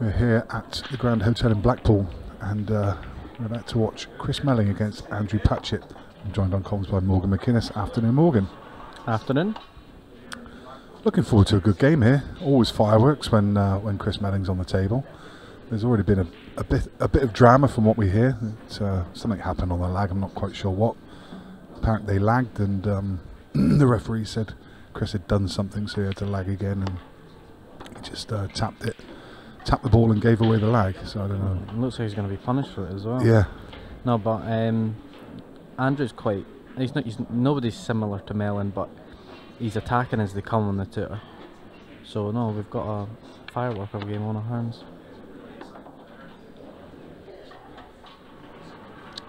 We're here at the Grand Hotel in Blackpool, and we're about to watch Chris Melling against Andrew Patchett. I'm joined on comms by Morgan McInnes. Afternoon, Morgan. Afternoon. Looking forward to a good game here. Always fireworks when Chris Melling's on the table. There's already been a bit of drama from what we hear. Something happened on the lag. I'm not quite sure what. Apparently they lagged, and the referee said Chris had done something, so he had to lag again, and he just tapped the ball and gave away the lag. So I don't know. It looks like he's going to be punished for it as well. Yeah. No, but Andrew's quite. Nobody's similar to Melling, but he's attacking as they come on the tutor. So no, we've got a firework of a game on our hands.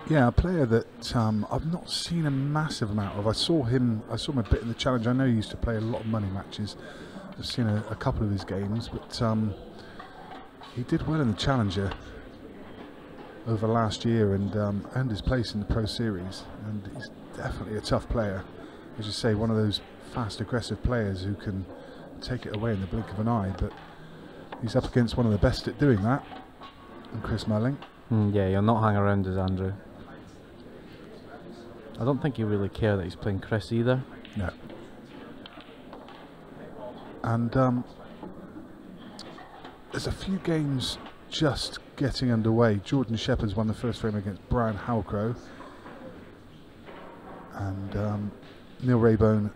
Yeah, a player that I've not seen a massive amount of. I saw him a bit in the challenge. I know he used to play a lot of money matches. I've seen a couple of his games, but he did well in the Challenger over last year, and earned his place in the Pro Series. And he's definitely a tough player. As you say, one of those fast, aggressive players who can take it away in the blink of an eye, but he's up against one of the best at doing that, and Chris Melling. Yeah, he'll not hang around as Andrew. I don't think he really cares that he's playing Chris either. No. And there's a few games just getting underway. Jordan Shepherds won the first frame against Brian Halcrow. And Neil Raybone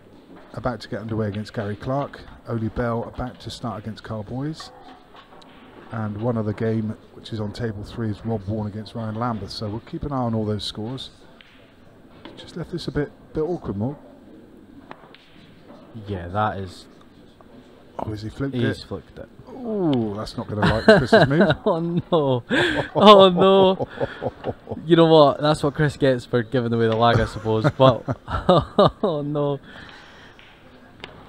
about to get underway against Gary Clark. Oli Bell about to start against Carl Boys. And one other game, which is on table 3, is Rob Warne against Ryan Lambeth. So we'll keep an eye on all those scores. Just left this a bit awkward, Mark. Yeah, that is. Oh, has he flipped it? He's flipped it. Oh, that's not going to like Chris's move. Oh no! Oh no! You know what? That's what Chris gets for giving away the lag, I suppose. But oh no!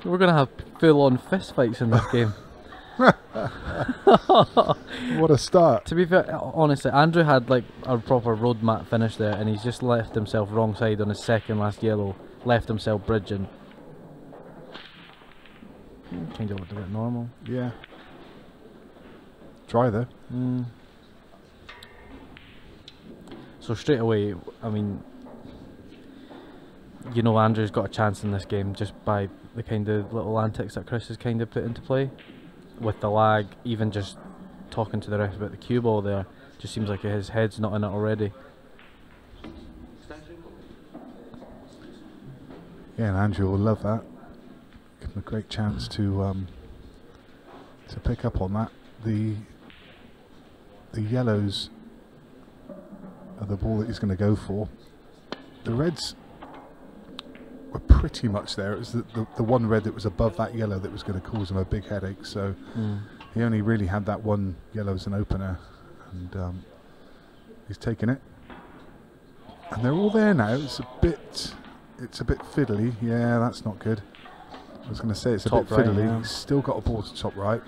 We're going to have full-on fist fights in this game. What a start. To be fair, honestly, Andrew had like a proper roadmap finish there, and he's just left himself wrong side on his second last yellow, left himself bridging. Change it up to a bit normal. Yeah. Try though. So straight away, I mean, you know, Andrew's got a chance in this game just by the kind of little antics that Chris has kind of put into play. With the lag, even just talking to the ref about the cue ball there, just seems like his head's not in it already. Yeah, and Andrew will love that. Give him a great chance to pick up on that. The yellows are the ball that he's going to go for. The reds were pretty much there. It was the one red that was above that yellow that was going to cause him a big headache, so he only really had that one yellow as an opener, and he's taken it, and they're all there now. It's a bit fiddly. Yeah, that's not good. I was going to say it's top a bit fiddly, right, yeah. He's still got a ball to top right.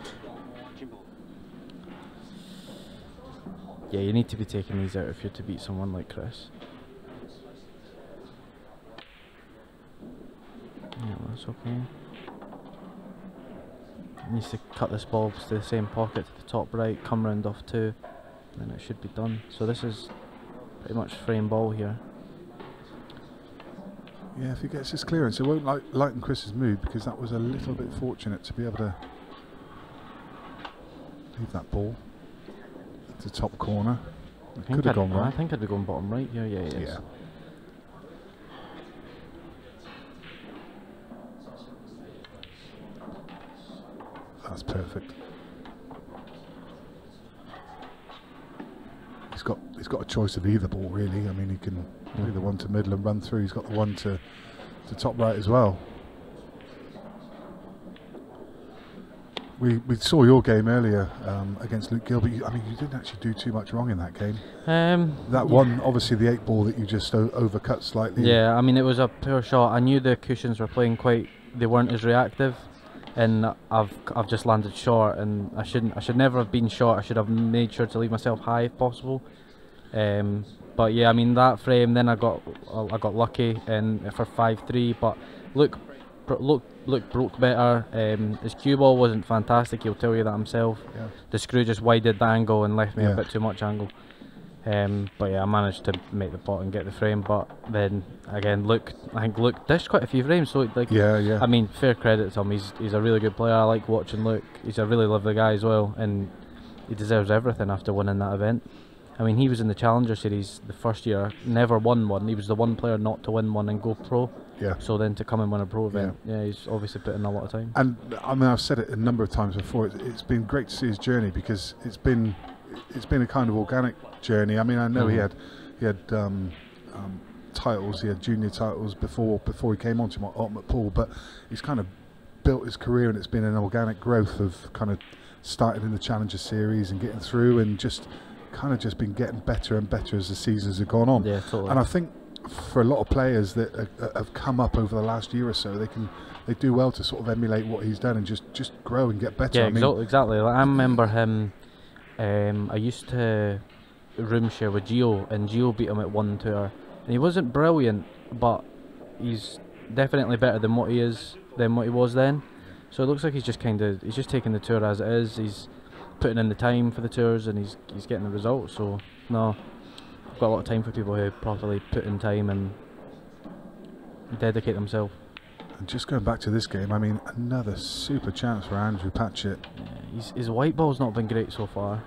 Yeah, you need to be taking these out if you're to beat someone like Chris. Yeah, that's okay. He needs to cut this ball to the same pocket to the top right, come round off 2, and then it should be done. So this is pretty much frame ball here. Yeah, if he gets his clearance, it won't lighten Chris's mood, because that was a little bit fortunate to be able to leave that ball to top corner. It could have gone right. I think I'd be going bottom right here. Yeah, yeah. That's perfect. He's got a choice of either ball, really. I mean, he can do the one to middle and run through. He's got the one to top right as well. We saw your game earlier against Luke Gilby. I mean, you didn't actually do too much wrong in that game. That one, obviously, the 8 ball that you just overcut slightly. Yeah, I mean, it was a poor shot. I knew the cushions were playing quite. They weren't as reactive. And I've just landed short, and I should never have been short. I should have made sure to leave myself high if possible. But yeah, I mean, that frame, then I got lucky and for 5-3. But Luke Luke broke better. His cue ball wasn't fantastic, he'll tell you that himself. Yeah. The screw just widened the angle and left me a bit too much angle. But yeah, I managed to make the pot and get the frame. But then again, Luke, I think Luke dished quite a few frames. So like, I mean, fair credit to him. He's a really good player. I like watching Luke. He's a really lovely guy as well, and he deserves everything after winning that event. I mean, he was in the Challenger Series the first year, never won one. He was the one player not to win one and go pro. Yeah. So then to come and win a pro event, yeah he's obviously put in a lot of time. And I mean, I've said it a number of times before. It's been great to see his journey, because it's been a kind of organic journey. I mean, I know he had titles, he had junior titles before he came on to my Ultimate Pool, but he's kind of built his career, and it's been an organic growth of kind of starting in the Challenger Series and getting through, and just kind of just been getting better and better as the seasons have gone on. Yeah, totally. And I think for a lot of players that have come up over the last year or so, they do well to sort of emulate what he's done and just grow and get better. Yeah, exactly. Like, I remember him. I used to room share with Geo, and Geo beat him at one tour, and he wasn't brilliant, but he's definitely better than what he is than what he was then. So it looks like he's just taking the tour as it is. He's putting in the time for the tours, and he's getting the results. So no, I've got a lot of time for people who properly put in time and dedicate themselves. And just going back to this game, I mean, another super chance for Andrew Patchett. Yeah, his white ball's not been great so far.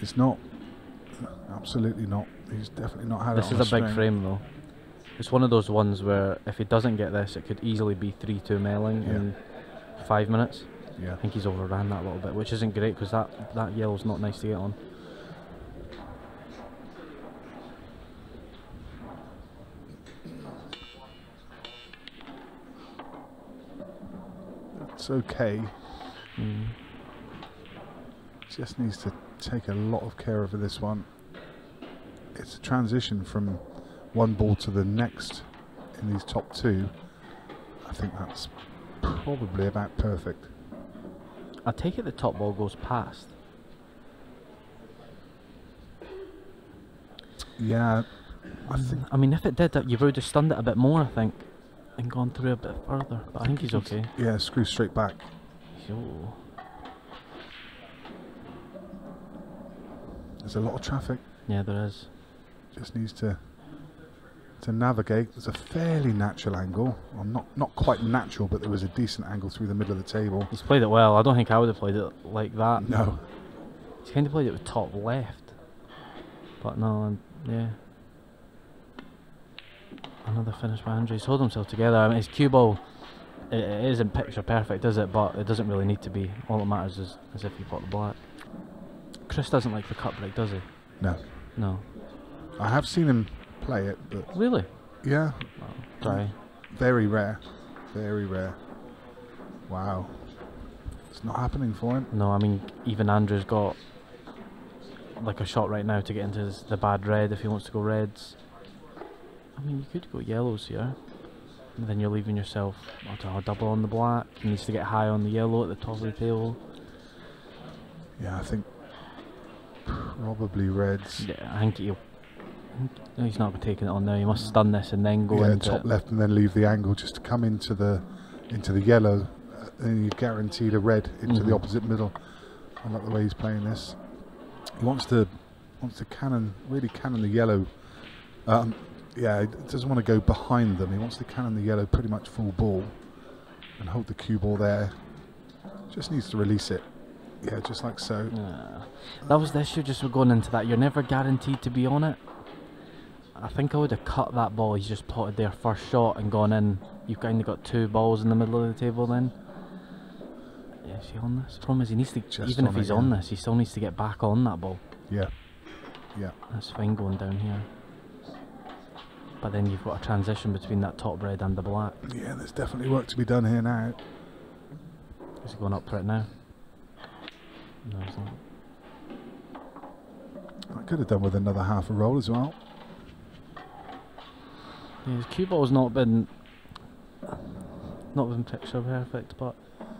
It's not. Absolutely not. He's definitely not had it. This is a big frame though. It's one of those ones where if he doesn't get this, it could easily be 3-2 Melling in 5 minutes. Yeah. I think he's overran that a little bit, which isn't great, because that yellow's not nice to get on. That's okay. Mm. Just needs to take a lot of care over this one. It's a transition from one ball to the next in these top two. I think that's probably about perfect. I take it the top ball goes past. Yeah, I mean, if it did that, you would have stunned it a bit more, I think, and gone through a bit further. But I think he's okay. Yeah, screw straight back. Yo. There's a lot of traffic. Yeah, there is. Just needs to navigate. There's a fairly natural angle. Well, not quite natural, but there was a decent angle through the middle of the table. He's played it well. I don't think I would have played it like that. No. He's kind of played it with top left. But no, yeah. Another finish by Andrew. He's held himself together. I mean, his cue ball, it isn't picture perfect, is it? But it doesn't really need to be. All that matters is if you pot the black. Chris doesn't like the cut break, does he? No. No. I have seen him play it, but really? Yeah. Well, very rare. Very rare. Wow. It's not happening for him. No, I mean, even Andrew's got like a shot right now to get into the bad red if he wants to go reds. I mean, you could go yellows here. And then you're leaving yourself a double on the black. He needs to get high on the yellow at the top of the table. Yeah, I think probably reds. Yeah, I think he'll. No, he's not taking it on now. He must stun this and then go into top left and then leave the angle just to come into the yellow, and you're guaranteed a red into the opposite middle. I like the way he's playing this. He wants to really cannon the yellow. Yeah, he doesn't want to go behind them. He wants to cannon the yellow pretty much full ball and hold the cue ball there. Just needs to release it. Yeah, just like so. Yeah. That was the issue just with going into that. You're never guaranteed to be on it. I think I would have cut that ball. He's just potted their first shot and gone in. You've kind of got two balls in the middle of the table then. Yeah, is he on this? The problem is he needs to, just even if he's on this, he still needs to get back on that ball. Yeah. Yeah. That's fine going down here. But then you've got a transition between that top red and the black. Yeah, there's definitely work to be done here now. Is he going up for it now? No, he's not. I could have done with another half a roll as well. Yeah, his cue ball's not been picture perfect, but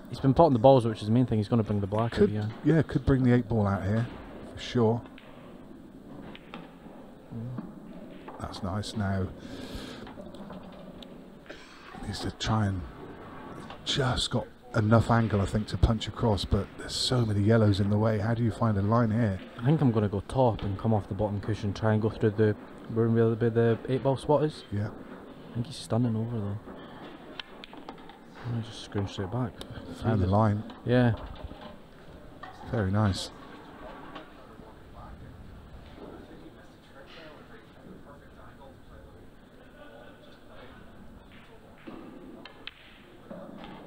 he's been potting the balls, which is the main thing. He's going to bring the black out here. Yeah, could bring the 8 ball out here, for sure. That's nice now. needs to try and just got enough angle, I think, to punch across, but there's so many yellows in the way. How do you find a line here? I think I'm going to go top and come off the bottom cushion, try and go through the room where the 8-ball spot is. Yeah. I think he's standing over though. I just scream straight back. Through the line. Yeah. Very nice.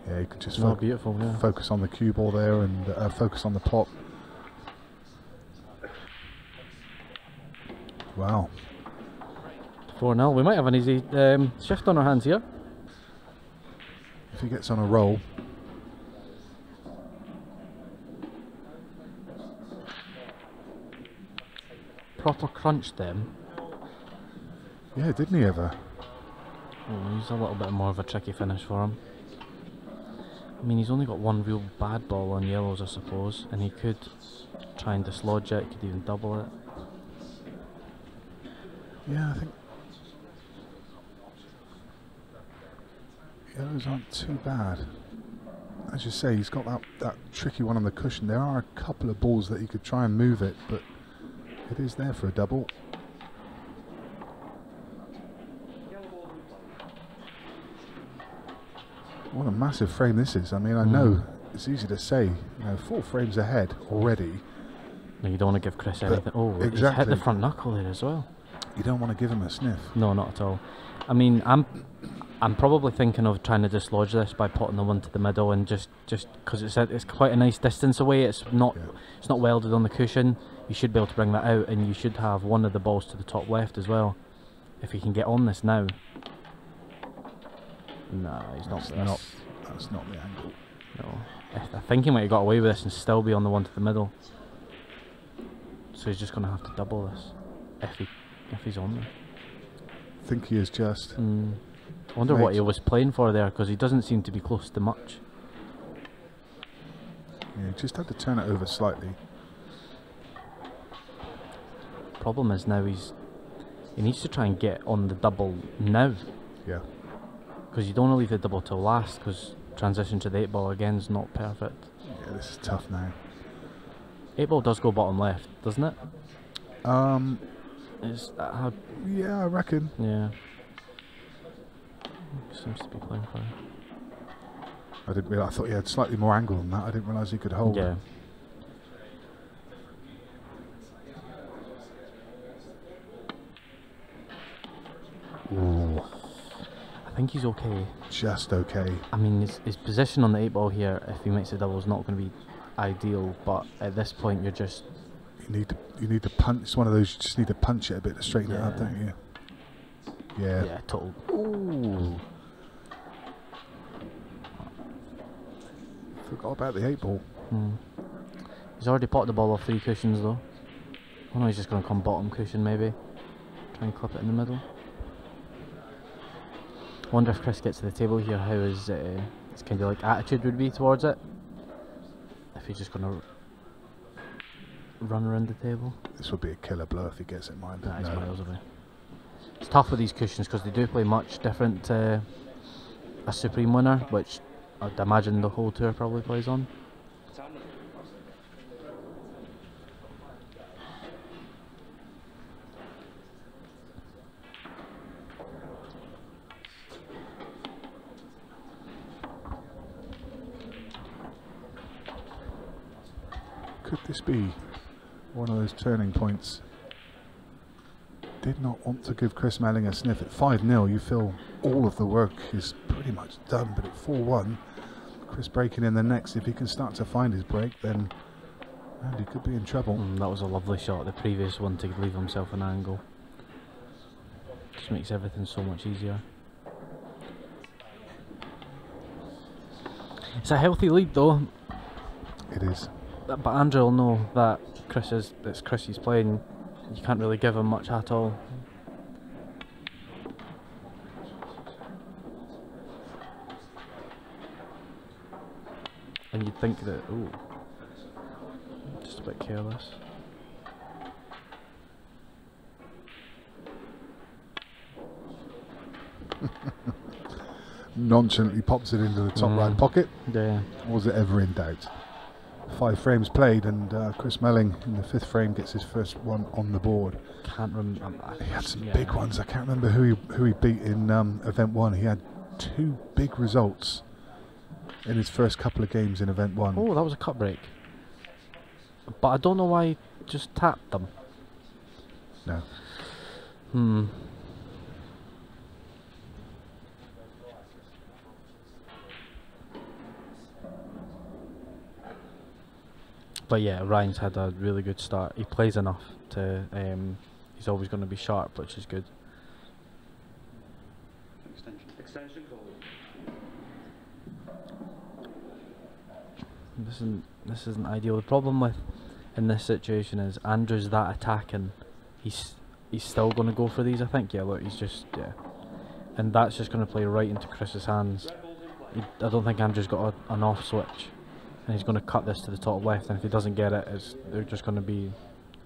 Yeah, you can just focus on the cue ball there and focus on the pot. Wow. 4-0. We might have an easy shift on our hands here. If he gets on a roll. Proper crunch them. Yeah, didn't he ever? Oh, he's a little bit more of a tricky finish for him. I mean, he's only got one real bad ball on yellows, I suppose, and he could try and dislodge it, could even double it. Yeah, I think yellows aren't too bad. As you say, he's got that tricky one on the cushion. There are a couple of balls that he could try and move it, but it is there for a double. What a massive frame this is. I mean, I know it's easy to say, you know, 4 frames ahead already. No, you don't want to give Chris anything. Oh, exactly. He's hit the front knuckle there as well. You don't want to give him a sniff. No, not at all. I mean, I'm probably thinking of trying to dislodge this by potting the one to the middle, and just because it's quite a nice distance away, it's not welded on the cushion. You should be able to bring that out, and you should have one of the balls to the top left as well, if you can get on this now. No, he's not. That's not the angle. No, I think he might have got away with this and still be on the one to the middle. So he's just going to have to double this if he's on there. I think he is just. I wonder what he was playing for there, because he doesn't seem to be close to much. Yeah, just had to turn it over slightly. Problem is now he needs to try and get on the double now. Yeah. Because you don't want to leave the double till last, because transition to the 8-ball again is not perfect. Yeah, this is tough now. 8-ball does go bottom left, doesn't it? Is that how? Yeah, I reckon. Yeah. Seems to be playing for him. I didn't realise. I thought he had slightly more angle than that. I didn't realise he could hold. Yeah. Ooh. I think he's okay. Just okay. I mean, his position on the 8-ball here, if he makes a double, is not going to be ideal. But at this point, you're just you need to punch. It's one of those you just need to punch it a bit to straighten it up, don't you? Yeah. Yeah. Total. Ooh. Forgot about the 8-ball. He's already potted the ball off 3 cushions though. Oh no, he's just going to come bottom cushion maybe. Try and clip it in the middle. Wonder if Chris gets to the table here, how his kind of like attitude would be towards it. If he's just gonna run around the table. This would be a killer blow if he gets it, mind. That is miles away. It's tough with these cushions because they do play much different. A Supreme winner, which I'd imagine the whole tour probably plays on. Could this be one of those turning points? Did not want to give Chris Melling a sniff. At 5-0, you feel all of the work is pretty much done, but at 4-1, Chris breaking in the next. If he can start to find his break, then Andy could be in trouble. That was a lovely shot, the previous one, to leave himself an angle. Just makes everything so much easier. It's a healthy lead, though. It is. But Andrew will know that it's Chris he's playing. You can't really give him much at all. And you'd think that, ooh, just a bit careless. nonchalantly pops it into the top right pocket. Yeah. Was it ever in doubt? 5 frames played, and Chris Melling in the 5th frame gets his first one on the board. Can't remember. He had some big ones. I can't remember who he beat in event 1. He had 2 big results in his first couple of games in event 1. Oh, that was a cut break. But I don't know why he just tapped them. No. Hmm. But yeah, Ryan's had a really good start. He plays enough to, he's always going to be sharp, which is good. Extension goal. This isn't ideal. The problem with in this situation is Andrew's that attacking. He's still going to go for these, I think. Yeah, look, he's just, yeah. And that's just going to play right into Chris's hands. I don't think Andrew's got an off switch. And he's going to cut this to the top left, and if he doesn't get it, they're just going to be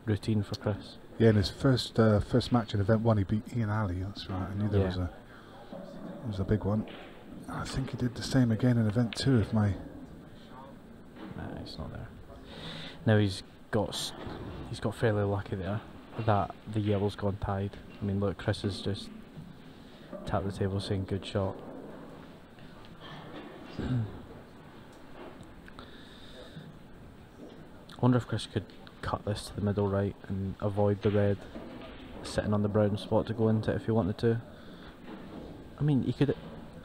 routine for Chris. Yeah, in his first match in event 1, he beat Ian Alley. That's right. I knew there was a big one. I think he did the same again in event 2. If my it's not there. Now he's got fairly lucky there that the yellow's gone tied. I mean, look, Chris has just tapped the table saying good shot. I wonder if Chris could cut this to the middle right and avoid the red sitting on the brown spot to go into it if he wanted to. I mean, he could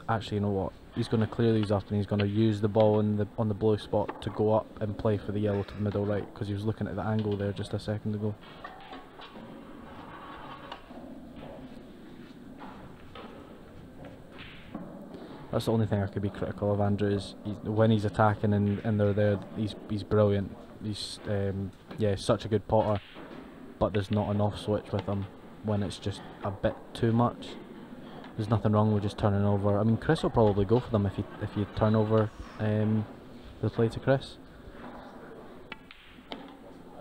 actually, you know what, he's going to clear these up and he's going to use the ball on the blue spot to go up and play for the yellow to the middle right, because he was looking at the angle there just a second ago. That's the only thing I could be critical of Andrew is when he's attacking and they're there, he's brilliant. He's yeah, such a good potter, but there's not an off switch with him when it's just a bit too much. There's nothing wrong with just turning over. I mean, Chris will probably go for them if you turn over the play to Chris.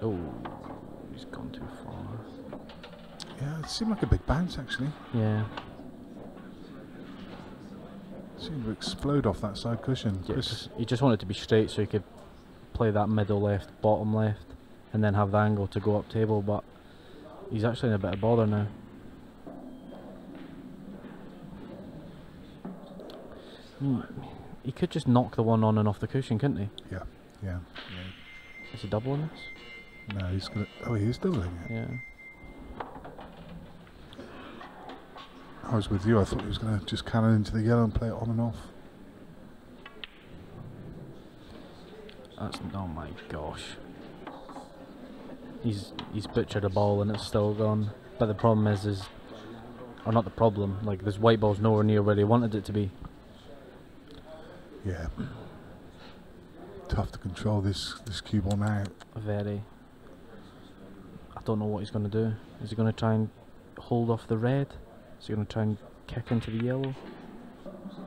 Oh, he's gone too far. Yeah, it seemed like a big bounce actually. Yeah. Seemed to explode off that side cushion. Yeah, he just wanted to be straight so he could play that middle left, bottom left, and then have the angle to go up table, but he's actually in a bit of bother now. He could just knock the one on and off the cushion, couldn't he? Yeah, yeah. Is he doubling this? No, he's gonna. Oh, he's doubling it. Yeah. I was with you. I thought he was going to just cannon into the yellow and play it on and off. That's, oh my gosh. He's butchered a ball and it's still gone. But the problem is or not the problem, like this white ball's nowhere near where he wanted it to be. Yeah. Tough to control this cue ball now. Very. I don't know what he's gonna do. Is he gonna try and hold off the red? Is he gonna try and kick into the yellow?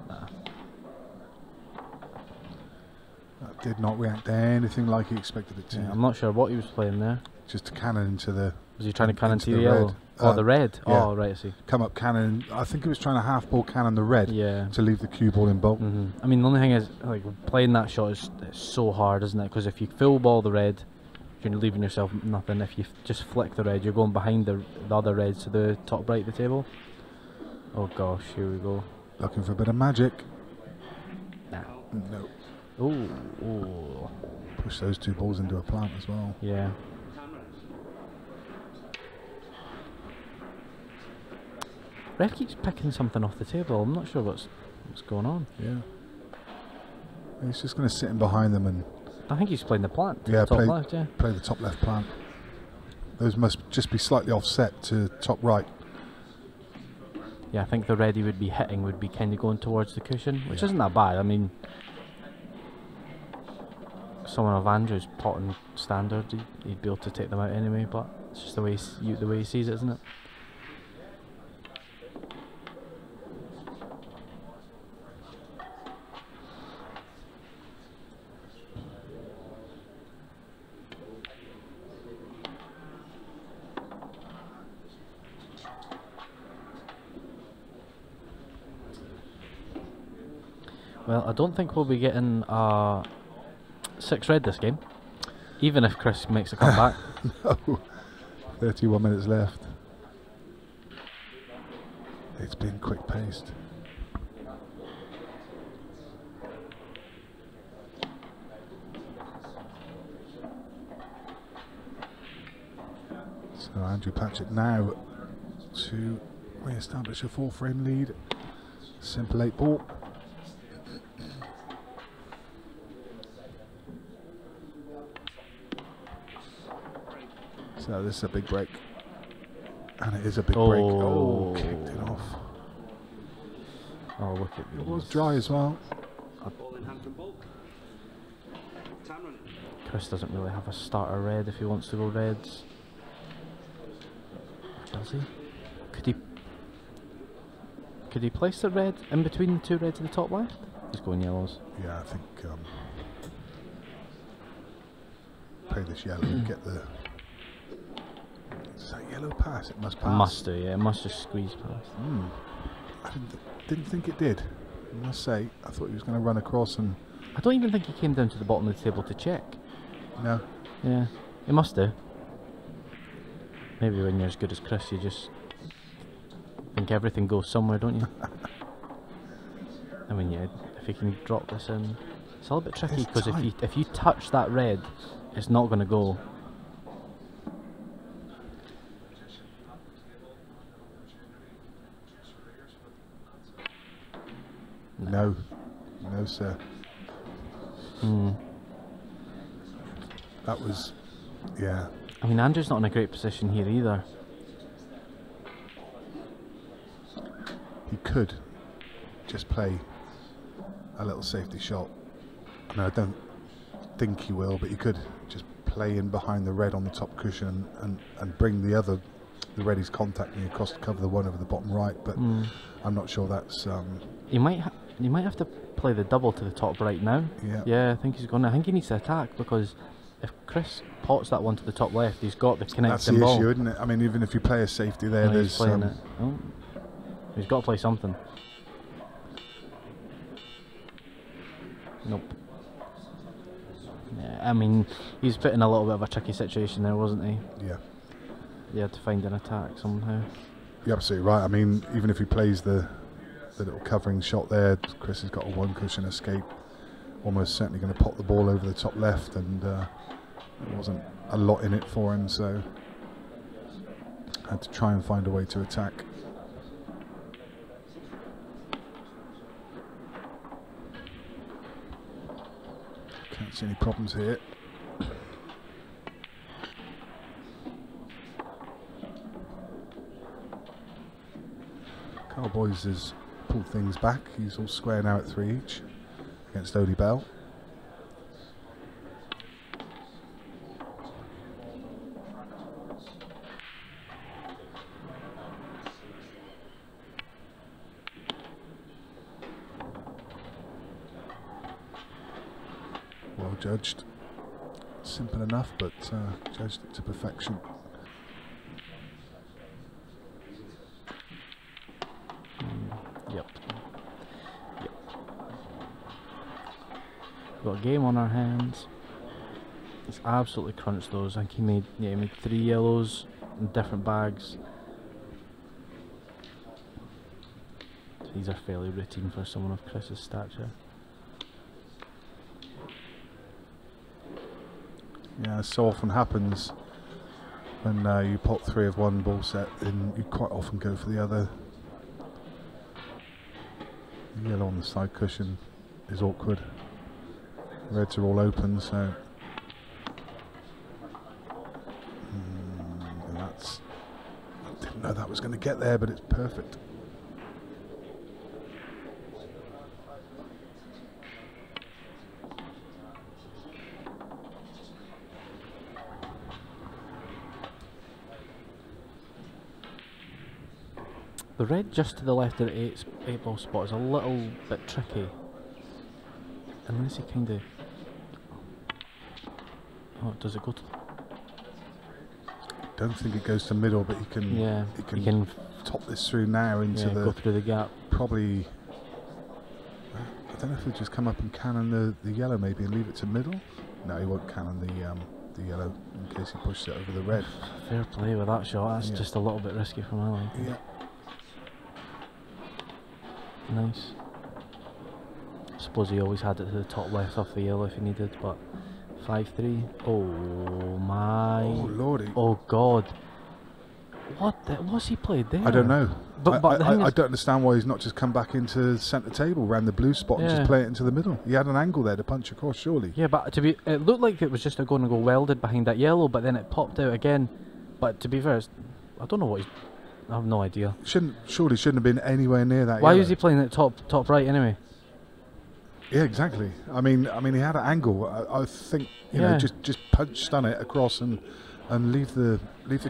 Nah. That did not react to anything like he expected it to. Yeah, I'm not sure what he was playing there. Just a cannon into the... Was he trying to cannon into the yellow? Red. Oh, the red? Yeah. Oh, right, I see. Come up cannon. I think he was trying to half-ball cannon the red to leave the cue ball in bulk. I mean, the only thing is, like, playing that shot is so hard, isn't it? Because if you full ball the red, you're leaving yourself nothing. If you just flick the red, you're going behind the other red to the top right of the table. Oh, gosh, here we go. Looking for a bit of magic. Nah. No. Oh, push those 2 balls into a plant as well. Yeah. Red keeps picking something off the table. I'm not sure what's going on. Yeah. He's just going to sit in behind them and... I think he's playing the plant. Yeah, play the top left plant. Those must just be slightly offset to top right. Yeah, I think the red he would be hitting would be kind of going towards the cushion, which isn't that bad. I mean... someone of Andrew's potting standard, he'd be able to take them out anyway, but it's just the way he sees it, isn't it? Well, I don't think we'll be getting a six red this game, even if Chris makes a comeback. No, 31 minutes left. It's been quick paced. So Andrew Patchett now to re-establish a 4-frame lead. Simple 8-ball. So this is a big break. And it is a big break. Oh, kicked it off. Oh, look at this. It was dry as well. Chris doesn't really have a starter red if he wants to go reds. Does he? Could he place the red in between two reds in the top left? He's going yellows. Yeah, I think play this yellow and get the... Is that yellow pass? It must pass. It must do, yeah. It must just squeeze past. Mm. I didn't think it did. I must say, I thought he was going to run across and... I don't even think he came down to the bottom of the table to check. No. Yeah, it must do. Maybe when you're as good as Chris, you just think everything goes somewhere, don't you? I mean, yeah, if you can drop this in, it's a little bit tricky because if you touch that red, it's not going to go. No, no, sir. Mm. That was, yeah. I mean, Andrew's not in a great position here either. He could just play a little safety shot. No, I don't think he will, but he could just play in behind the red on the top cushion and bring the red he's contacting across to cover the one over the bottom right. But I'm not sure that's. He might have to play the double to the top right now. Yeah. Yeah, I think he's gonna. I think he needs to attack because if Chris pots that one to the top left, he's got the connecting ball. That's the issue, isn't it? I mean, even if you play a safety there, no, there's. He's playing it. Oh. He's got to play something. Nope. Yeah, I mean, he's put in a little bit of a tricky situation there, wasn't he? Yeah. He had to find an attack somehow. You're absolutely right. I mean, even if he plays the little covering shot there, Chris has got a one-cushion escape. Almost certainly going to pop the ball over the top left, and there wasn't a lot in it for him, so had to try and find a way to attack. Can't see any problems here. Carl Boyes has pulled things back. He's all square now at 3 each. Against Oli Bell. Well judged. Simple enough, but judged it to perfection. Got a game on our hands. It's absolutely crunched those. I think he made 3 yellows in different bags. These are fairly routine for someone of Chris's stature. Yeah, so often happens when you pop 3 of one ball set, and you quite often go for the other. The yellow on the side cushion is awkward. Reds are all open, so that's. I didn't know that was going to get there, but it's perfect. The red just to the left of the eight ball spot is a little bit tricky, unless he kind of. Oh, does it go to? Don't think it goes to middle, but he can top this through now into the. Go through the gap. Probably. I don't know if he'll just come up and cannon the yellow maybe and leave it to middle. No, he won't cannon the yellow in case he pushes it over the red. Fair play with that shot, that's just a little bit risky for my liking. Yeah. Nice. I suppose he always had it to the top left off the yellow if he needed, but 5-3. Oh my. Oh lordy. Oh god. What's he played there? I don't know. But I don't understand why he's not just come back into centre table, ran the blue spot and just play it into the middle. He had an angle there to punch across, surely. Yeah, but it looked like it was just going to go welded behind that yellow, but then it popped out again. But to be fair, I don't know what he's... I have no idea. Surely shouldn't have been anywhere near that. Why was he playing at top right anyway? Yeah, exactly. I mean, he had an angle. I think you know, just punch stun it across and leave the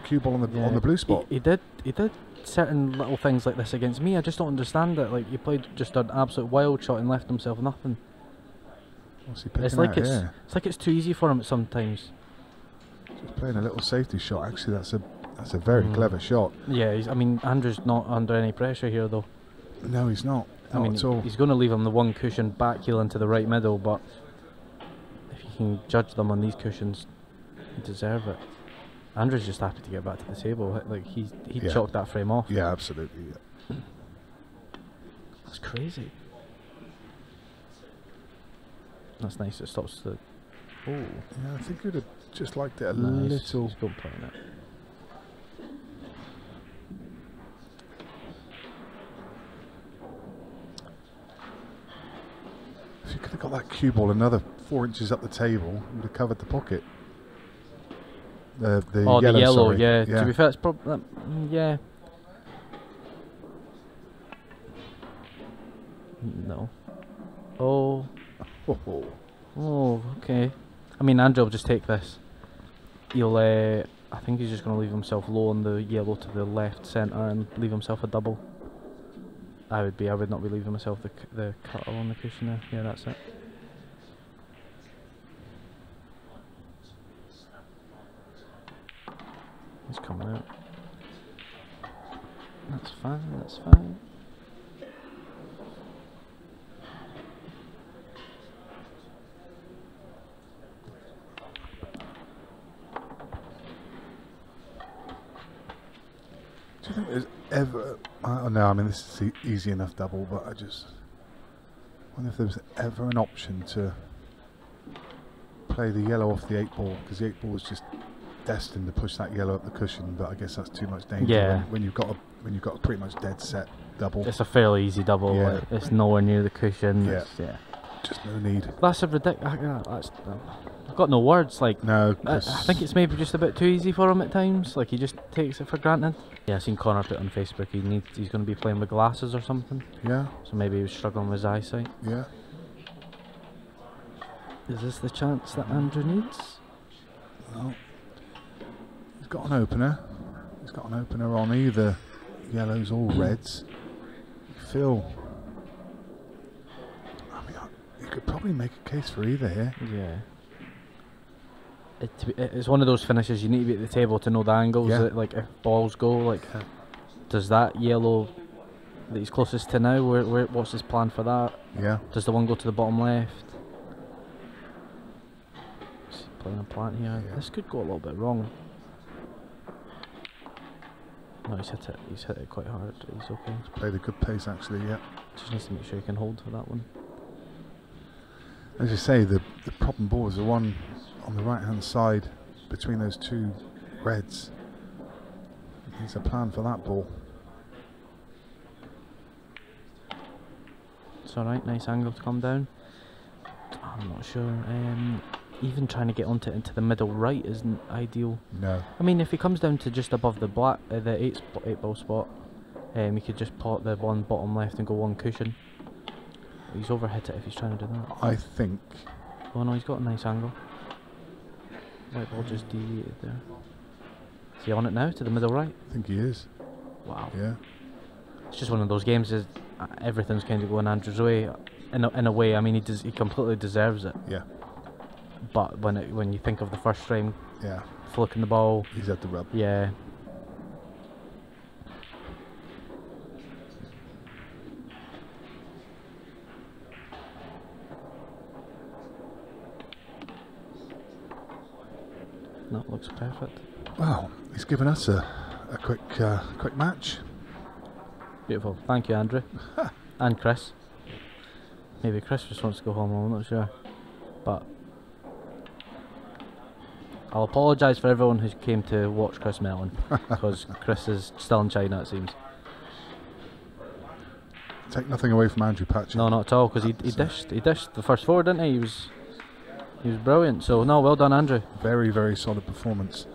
cue ball on the blue spot. He did certain little things like this against me. I just don't understand it. Like, he played just an absolute wild shot and left himself nothing. What's he picking it's like it's too easy for him sometimes. Just playing a little safety shot. Actually, that's a very clever shot. Yeah, I mean, Andrew's not under any pressure here though. No, he's not. Not at all. He's going to leave him the one cushion back heel into the right middle, but if you can judge them on these cushions, you deserve it. Andrew's just happy to get back to the table. Like, he chalked that frame off. Yeah, absolutely. Yeah. That's crazy. That's nice. It stops the. Oh. Yeah, I think you'd have just liked it a little. Just don't play it. If you could have got that cue ball another 4 inches up the table, you would have covered the pocket. The yellow, yeah. To be fair, it's probably yeah. No. Oh. Oh. Okay. I mean, Andrew will just take this. He'll. I think he's just going to leave himself low on the yellow to the left centre and leave himself a double. I would not be leaving myself the cut on the cushion there. Yeah, that's it. It's coming out. That's fine, that's fine. Do you think there's ever... Oh no, I mean, this is easy enough double, but I just wonder if there was ever an option to play the yellow off the 8 ball, because the 8 ball was just... destined to push that yellow up the cushion, but I guess that's too much danger when you've got a pretty much dead set double. It's a fairly easy double. Yeah. Like, it's nowhere near the cushion. Yeah. Just no need. That's a ridiculous. I've got no words. Like, no, I think it's maybe just a bit too easy for him at times. Like, he just takes it for granted. Yeah, I seen Connor put on Facebook. He's going to be playing with glasses or something. Yeah. So maybe he was struggling with his eyesight. Yeah. Is this the chance that Andrew needs? No. Got an opener. He's got an opener on either yellows or reds. I mean, you could probably make a case for either here. Yeah. It's one of those finishes you need to be at the table to know the angles. Yeah. That, like, if balls go, like, does that yellow that he's closest to now? What's his plan for that? Yeah. Does the one go to the bottom left? Is he playing a plan here? Yeah. This could go a little bit wrong. No, he's hit it quite hard, he's okay. He's played a good pace actually, yeah. Just needs to make sure he can hold for that one. As you say, the problem ball is the one on the right hand side between those two reds. There's a plan for that ball. It's alright, nice angle to come down. I'm not sure. Even trying to get onto it into the middle right isn't ideal. No. I mean, if he comes down to just above the black, the 8 ball spot, he could just pot the one bottom left and go one cushion. He's overhit it if he's trying to do that. I think. Oh no, he's got a nice angle. White ball just deviated there. Is he on it now to the middle right? I think he is. Wow. Yeah. It's just one of those games. Is everything's kind of going Andrew's way. In a way, I mean, he completely deserves it. Yeah. But when you think of the first frame, yeah, flicking the ball, he's at the rub. Yeah. That looks perfect. Wow, he's given us a quick match. Beautiful. Thank you, Andrew. And Chris. Maybe Chris just wants to go home, I'm not sure. But I'll apologise for everyone who came to watch Chris Melling, because Chris is still in China, it seems. Take nothing away from Andrew Patchett. No, not at all, because he dished the first four, didn't he? He was brilliant. So no, well done, Andrew. Very, very solid performance.